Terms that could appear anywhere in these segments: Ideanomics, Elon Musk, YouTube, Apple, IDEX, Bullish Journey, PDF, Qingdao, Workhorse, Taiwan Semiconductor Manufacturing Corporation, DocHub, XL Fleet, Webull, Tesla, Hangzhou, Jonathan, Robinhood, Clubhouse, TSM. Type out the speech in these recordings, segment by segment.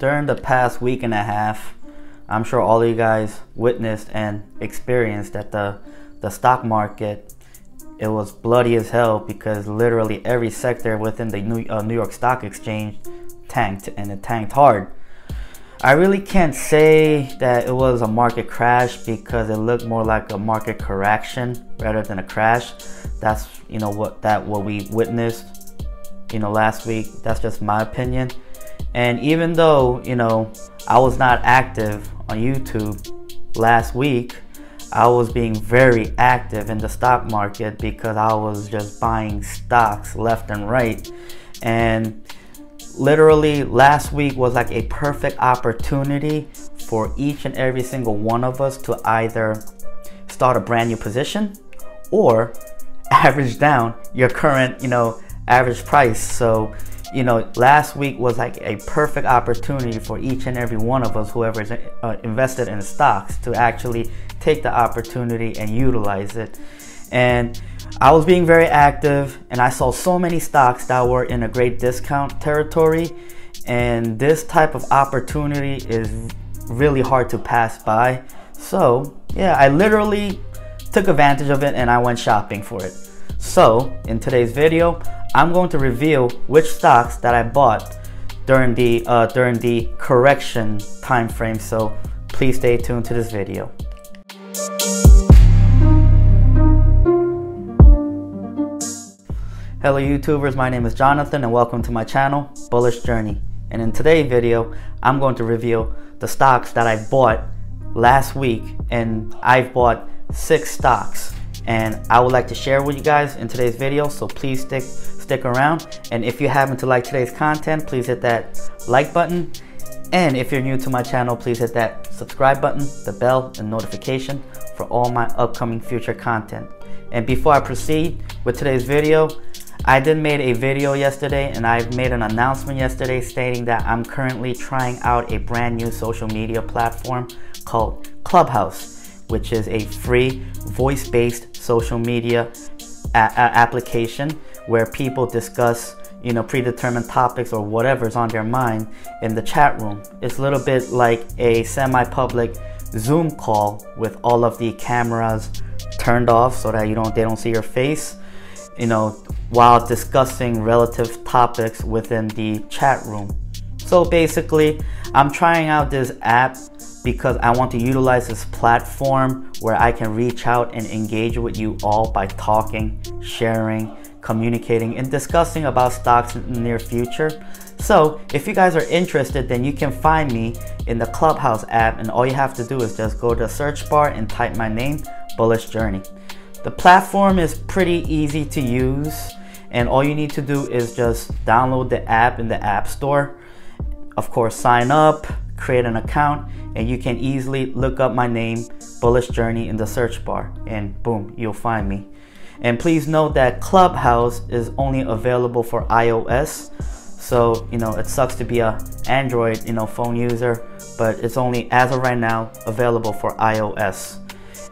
During the past week and a half, I'm sure all of you guys witnessed and experienced that the stock market, it was bloody as hell, because literally every sector within the New York Stock Exchange tanked, and it tanked hard. I really can't say that it was a market crash, because it looked more like a market correction rather than a crash. That's, you know, what we witnessed, you know, last week. That's just my opinion. And even though, you know, I was not active on YouTube last week, I was being very active in the stock market, because I was just buying stocks left and right. And literally last week was like a perfect opportunity for each and every single one of us to either start a brand new position or average down your current, you know, average price. So, you know, last week was like a perfect opportunity for each and every one of us, whoever is invested in stocks, to actually take the opportunity and utilize it. And I was being very active, and I saw so many stocks that were in a great discount territory, and this type of opportunity is really hard to pass by. So yeah, I literally took advantage of it and I went shopping for it. So in today's video, I'm going to reveal which stocks that I bought during the correction time frame. So please stay tuned to this video. Hello YouTubers, my name is Jonathan and welcome to my channel, Bullish Journey. And in today's video, I'm going to reveal the stocks that I bought last week, and I've bought 6 stocks. And I would like to share with you guys in today's video, so please stick around. And if you happen to like today's content, please hit that like button. And if you're new to my channel, please hit that subscribe button, the bell, and notification for all my upcoming future content. And before I proceed with today's video, I did made a video yesterday, and I made an announcement yesterday stating that I'm currently trying out a brand new social media platform called Clubhouse, which is a free voice-based social media application where people discuss, you know, predetermined topics or whatever's on their mind in the chat room. It's a little bit like a semi-public Zoom call with all of the cameras turned off so that they don't see your face, you know, while discussing relative topics within the chat room. So basically, I'm trying out this app because I want to utilize this platform where I can reach out and engage with you all by talking, sharing, communicating, and discussing about stocks in the near future. So if you guys are interested, then you can find me in the Clubhouse app, and all you have to do is just go to the search bar and type my name, Bullish Journey. The platform is pretty easy to use, and all you need to do is just download the app in the App Store. Of course, sign up, create an account, and you can easily look up my name, Bullish Journey, in the search bar, and boom, you'll find me. And please note that Clubhouse is only available for iOS. So, you know, it sucks to be a Android, you know, phone user, but it's only, as of right now, available for iOS.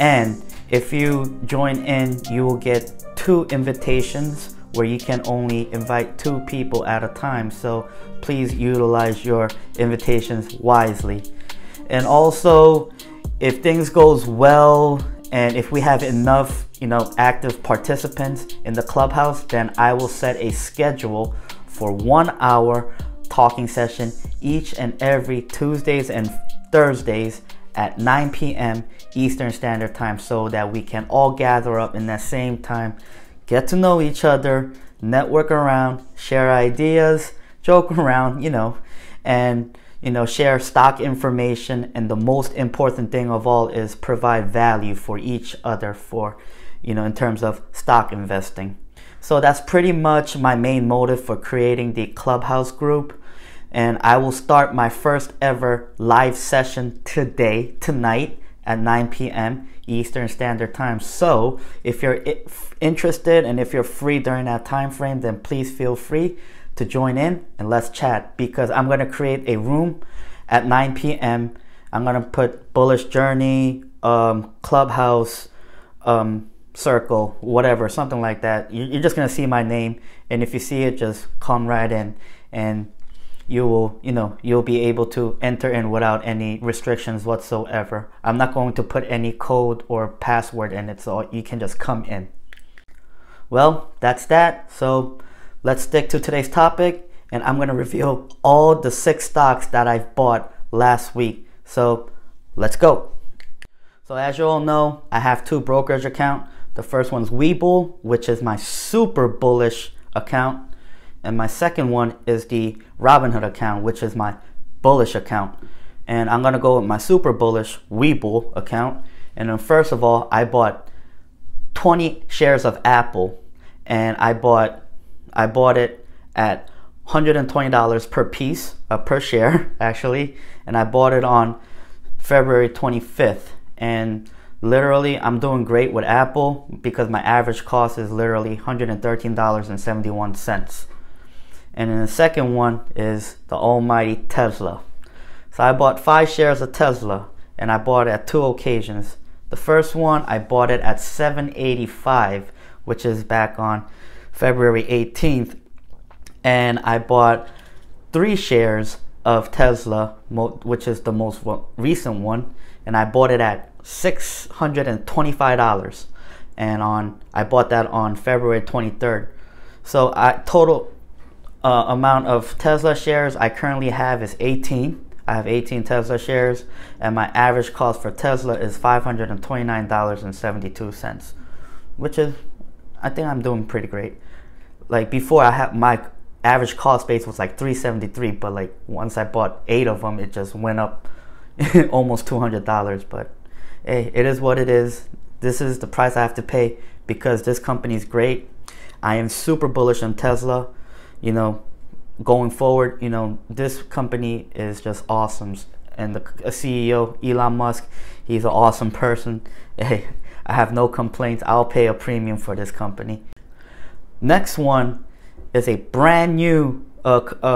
And if you join in, you will get 2 invitations where you can only invite 2 people at a time. So please utilize your invitations wisely. And also, if things goes well, and if we have enough, you know, active participants in the Clubhouse, then I will set a schedule for 1-hour talking session each and every Tuesdays and Thursdays at 9 p.m. Eastern Standard Time, so that we can all gather up in that same time, get to know each other, network around, share ideas, joke around, you know, and, you know, share stock information. And the most important thing of all is provide value for each other, for, you know, in terms of stock investing. So that's pretty much my main motive for creating the Clubhouse group. And I will start my first ever live session today, tonight, at 9 p.m. Eastern Standard Time. So if you're interested and if you're free during that time frame, then please feel free to join in and let's chat, because I'm going to create a room at 9 p.m. I'm going to put Bullish Journey, Clubhouse, circle, whatever, something like that. You're just going to see my name, and if you see it, just come right in and you will, you'll be able to enter in without any restrictions whatsoever. I'm not going to put any code or password in it, so you can just come in. Well, that's that. So let's stick to today's topic, and I'm going to reveal all the 6 stocks that I've bought last week. So let's go. So as you all know, I have 2 brokerage accounts. The first one's Webull, which is my super bullish account. And my second one is the Robinhood account, which is my bullish account. And I'm going to go with my super bullish Webull account. And then first of all, I bought 20 shares of Apple, and I bought it at $120 per piece, per share actually, and I bought it on February 25th. And literally, I'm doing great with Apple because my average cost is literally $113.71. And then the second one is the almighty Tesla. So I bought 5 shares of Tesla, and I bought it at 2 occasions. The first one, I bought it at $7.85, which is back on February 18th. And I bought 3 shares of Tesla, which is the most recent one. And I bought it at $625. And I bought that on February 23rd. So total amount of Tesla shares I currently have is 18. I have 18 Tesla shares, and my average cost for Tesla is $529.72, which is, I think I'm doing pretty great. Like before, I had my average cost base was like $373, but like once I bought 8 of them, it just went up almost $200. But hey, it is what it is. This is the price I have to pay because this company is great. I am super bullish on Tesla. Going forward, this company is just awesome, and the CEO, Elon Musk, he's an awesome person. Hey, I have no complaints. I'll pay a premium for this company. Next one is a brand new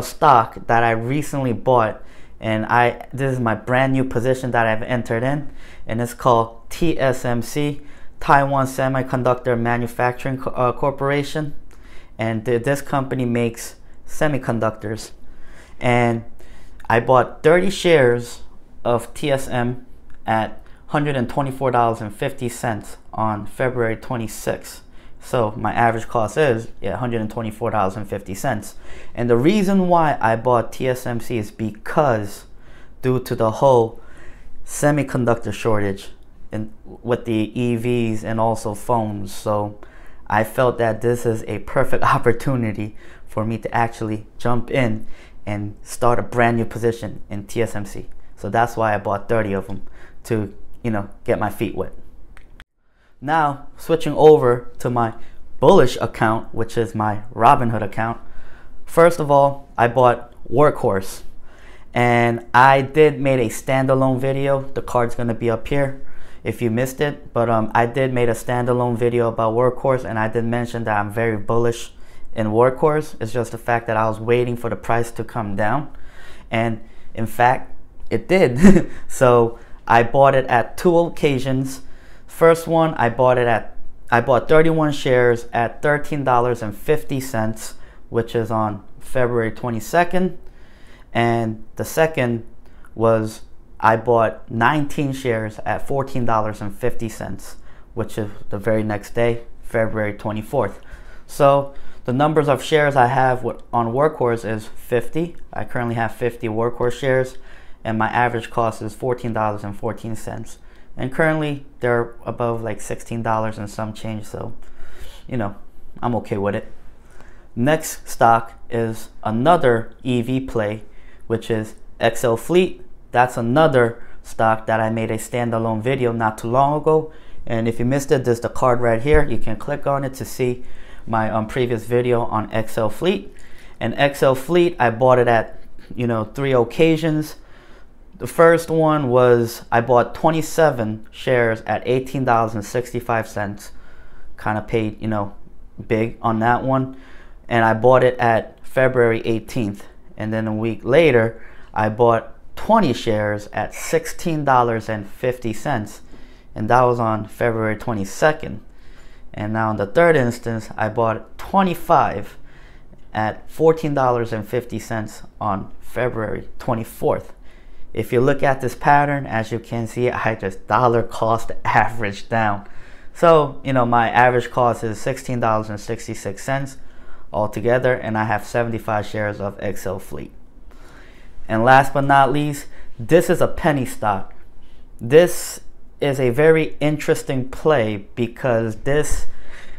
stock that I recently bought, and this is my brand new position that I've entered in, and it's called TSMC, Taiwan Semiconductor Manufacturing Corporation, and this company makes semiconductors. And I bought 30 shares of TSM at $124.50 on February 26th. So my average cost is $124.50. And the reason why I bought TSMC is because due to the whole semiconductor shortage and with the EVs and also phones. So I felt that this is a perfect opportunity for me to actually jump in and start a brand new position in TSMC. So that's why I bought 30 of them to, get my feet wet. Now, switching over to my bullish account, which is my Robinhood account. First of all, I bought Workhorse, and I made a standalone video. The card's gonna be up here if you missed it, but I made a standalone video about Workhorse, and I did mention that I'm very bullish in Workhorse. It's just the fact that I was waiting for the price to come down, and in fact it did. So I bought it at 2 occasions. First one, I bought 31 shares at $13.50, which is on February 22nd, and the second was I bought 19 shares at $14.50, which is the very next day, February 24th. So the numbers of shares I have on Workhorse is 50. I currently have 50 Workhorse shares, and my average cost is $14.14. And currently they're above like $16 and some change, so I'm okay with it. Next stock is another EV play, which is XL Fleet. That's another stock that I made a standalone video not too long ago. And if you missed it, there's the card right here. You can click on it to see my previous video on XL Fleet. And XL Fleet, I bought it at, 3 occasions. The first one was I bought 27 shares at $18.65. Kind of paid, big on that one. And I bought it at February 18th. And then a week later, I bought 20 shares at $16.50, and that was on February 22nd. And now in the third instance, I bought 25 at $14.50 on February 24th. If you look at this pattern, as you can see, I just dollar cost averaged down. So, you know, my average cost is $16.66 altogether, and I have 75 shares of XL Fleet. And last but not least, this is a penny stock. This is a very interesting play because this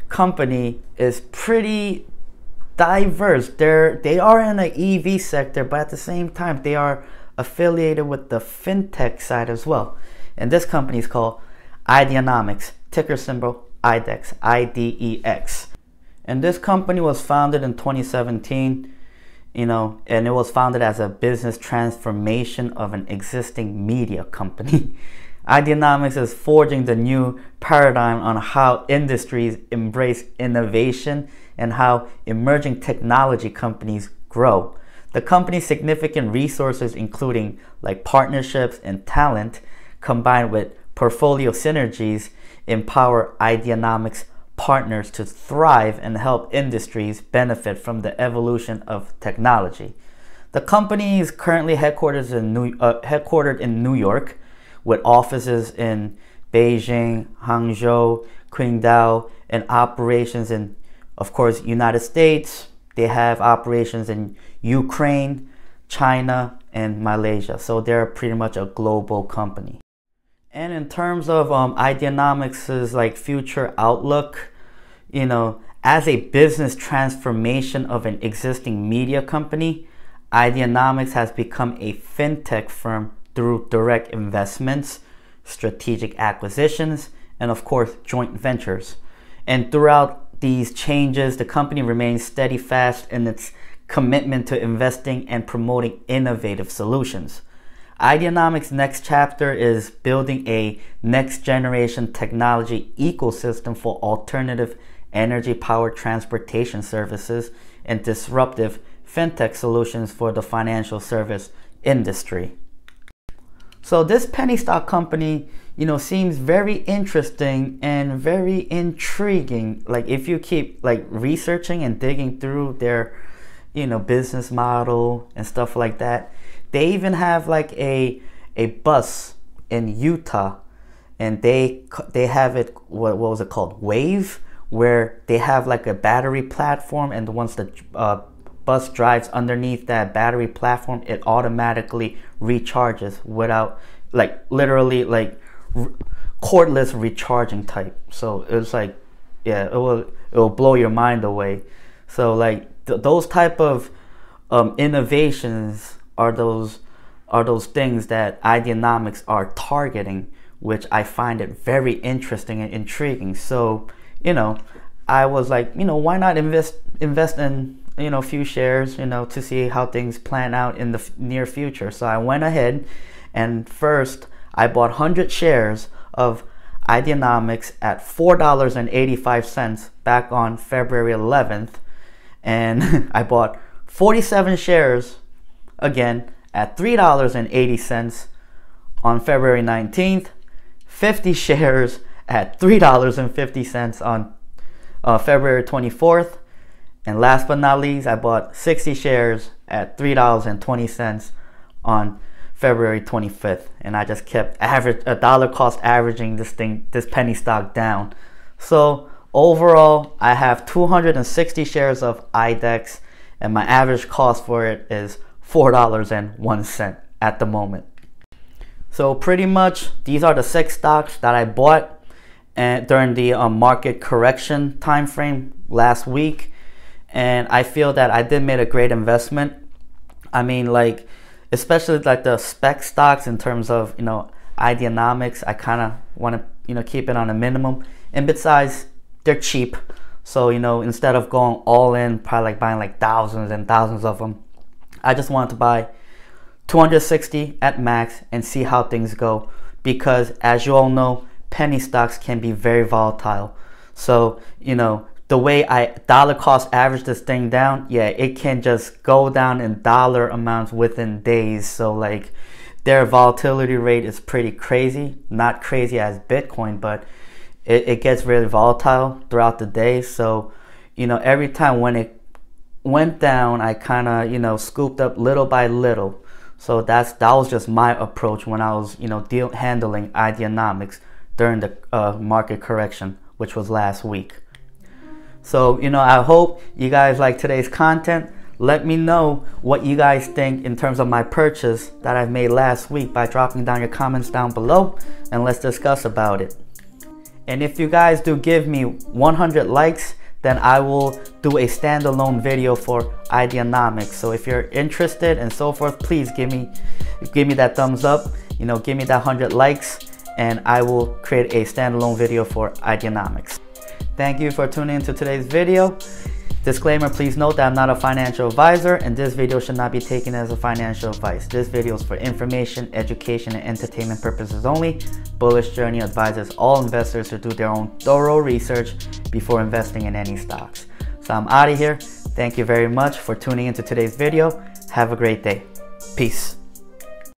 company is pretty diverse. They are in the EV sector, but at the same time, they are affiliated with the fintech side as well. And this company is called Ideanomics, ticker symbol IDEX, IDEX. And this company was founded in 2017, you know, and it was founded as a business transformation of an existing media company. Ideanomics is forging the new paradigm on how industries embrace innovation and how emerging technology companies grow. The company's significant resources, including like partnerships and talent, combined with portfolio synergies, empower Ideanomics partners to thrive and help industries benefit from the evolution of technology. The company is currently headquartered in New York, with offices in Beijing, Hangzhou, Qingdao, and operations in, of course, United States. They have operations in Ukraine, China, and Malaysia. So they're pretty much a global company. And in terms of Ideanomics' like future outlook, you know, as a business transformation of an existing media company, Ideanomics has become a fintech firm through direct investments, strategic acquisitions, and of course, joint ventures. And throughout these changes, the company remains steadfast in its commitment to investing and promoting innovative solutions. Ideanomics' next chapter is building a next-generation technology ecosystem for alternative energy-powered transportation services and disruptive fintech solutions for the financial service industry. So this penny stock company, you know, seems very interesting and very intriguing. Like if you keep like researching and digging through their, you know, business model and stuff like that. They even have like a bus in Utah, and they have it, what was it called? Wave, where they have like a battery platform, and once the bus drives underneath that battery platform, it automatically recharges without like literally like cordless recharging type. So it's like, yeah, it will blow your mind away. So like those type of innovations are those things that Ideanomics are targeting, which I find it very interesting and intriguing. So, you know, I was like, you know, why not invest in, you know, a few shares, you know, to see how things plan out in the near future. So I went ahead and first I bought 100 shares of Ideanomics at $4.85 back on February 11th. And I bought 47 shares again at $3.80 on February 19th, 50 shares at $3.50 on February 24th. And last but not least, I bought 60 shares at $3.20 on February 25th. And I just kept dollar cost averaging this penny stock down. So overall, I have 260 shares of IDEX, and my average cost for it is $4.01 at the moment. So pretty much these are the 6 stocks that I bought during the market correction time frame last week. And I feel that I did make a great investment. I mean, like, especially like the spec stocks in terms of, you know, Ideanomics, I kind of want to, you know, keep it on a minimum. And besides, they're cheap. So, you know, instead of going all in, probably like buying like thousands and thousands of them, I just wanted to buy 260 at max and see how things go. Because as you all know, penny stocks can be very volatile. So, you know, the way I dollar cost average this thing down, yeah, it can just go down in dollar amounts within days. So like their volatility rate is pretty crazy. Not crazy as Bitcoin, but it gets really volatile throughout the day. So, you know, every time when it went down, I kind of, you know, scooped up little by little. So that was just my approach when I was, you know, handling Ideanomics during the market correction, which was last week. So, you know, I hope you guys like today's content. Let me know what you guys think in terms of my purchase that I've made last week by dropping down your comments down below, and let's discuss about it. And if you guys do give me 100 likes, then I will do a standalone video for Ideanomics. So if you're interested and so forth, please give me that thumbs up, you know, give me that 100 likes, and I will create a standalone video for Ideanomics. Thank you for tuning into today's video. Disclaimer, please note that I'm not a financial advisor, and this video should not be taken as a financial advice. This video is for information, education, and entertainment purposes only. Bullish Journey advises all investors to do their own thorough research before investing in any stocks. So I'm out of here. Thank you very much for tuning into today's video. Have a great day. Peace.